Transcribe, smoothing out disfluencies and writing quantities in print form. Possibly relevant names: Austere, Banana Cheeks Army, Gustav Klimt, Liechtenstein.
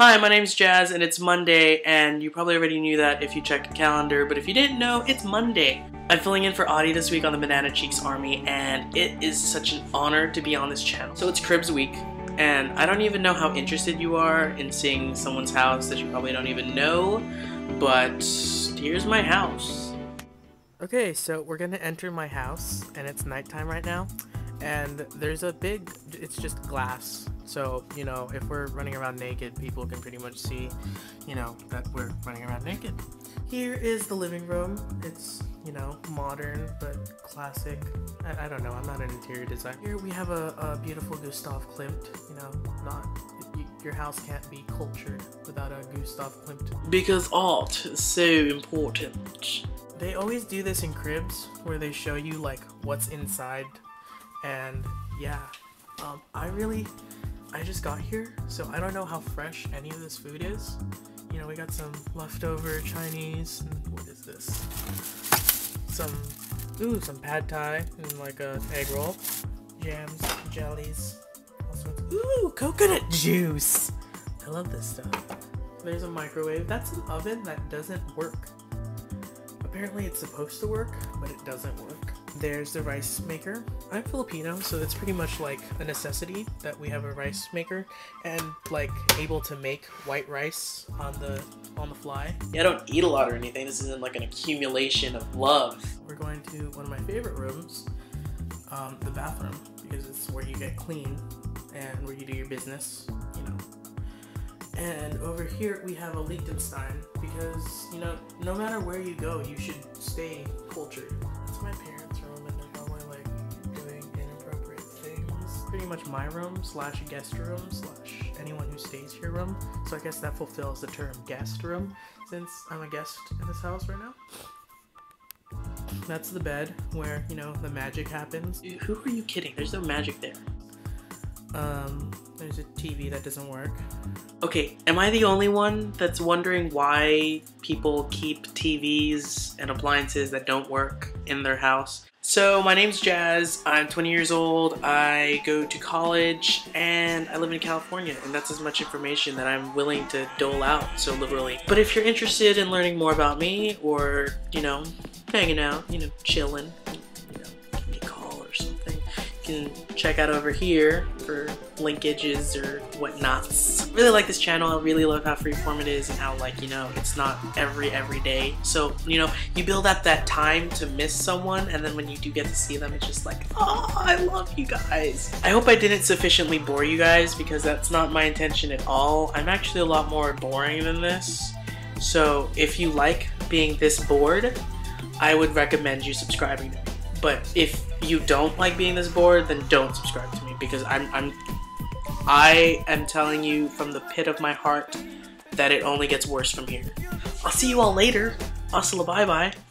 Hi, my name's Jazz and it's Monday, and you probably already knew that if you checked the calendar, but if you didn't know, it's Monday. I'm filling in for Audie this week on the Banana Cheeks Army, and it is such an honor to be on this channel. So it's Cribs Week, and I don't even know how interested you are in seeing someone's house that you probably don't even know, but here's my house. Okay, so we're gonna enter my house, and it's nighttime right now, and there's a big, it's just glass. So, you know, if we're running around naked, people can pretty much see, you know, that we're running around naked. Here is the living room. It's, you know, modern, but classic. I don't know, I'm not an interior designer. Here we have a beautiful Gustav Klimt, you know, your house can't be cultured without a Gustav Klimt. Because art is so important. They always do this in Cribs, where they show you, like, what's inside, and yeah. I just got here, so I don't know how fresh any of this food is. You know, we got some leftover Chinese, and what is this? Some pad thai, and like a egg roll. Jams, jellies, all sorts of, ooh, coconut juice! I love this stuff. There's a microwave. That's an oven that doesn't work. Apparently it's supposed to work, but it doesn't work. There's the rice maker. I'm Filipino, so it's pretty much like a necessity that we have a rice maker and like able to make white rice on the fly. Yeah, I don't eat a lot or anything. This isn't like an accumulation of love. We're going to one of my favorite rooms, the bathroom, because it's where you get clean and where you do your business, you know. And over here we have a Liechtenstein because, you know, no matter where you go, you should stay cultured. It's my parents' room and they're probably like doing inappropriate things. Pretty much my room / guest room / anyone who stays here room. So I guess that fulfills the term guest room since I'm a guest in this house right now. That's the bed where, you know, the magic happens. Who are you kidding? There's no magic there. There's a TV that doesn't work. Okay, am I the only one that's wondering why people keep TVs and appliances that don't work in their house? So my name's Jazz, I'm 20 years old, I go to college, and I live in California, and that's as much information that I'm willing to dole out so liberally. But if you're interested in learning more about me, or, you know, hanging out, you know, chilling, you know, give me a call or something. Can check out over here for linkages or whatnots. I really like this channel. I really love how freeform it is and how, like, you know, it's not every day. So, you know, you build up that time to miss someone, and then when you do get to see them, it's just like, oh, I love you guys. I hope I didn't sufficiently bore you guys because that's not my intention at all. I'm actually a lot more boring than this. So if you like being this bored, I would recommend you subscribing to me. But if you don't like being this bored, then don't subscribe to me because I am telling you from the pit of my heart that it only gets worse from here. I'll see you all later. Hasta la bye bye.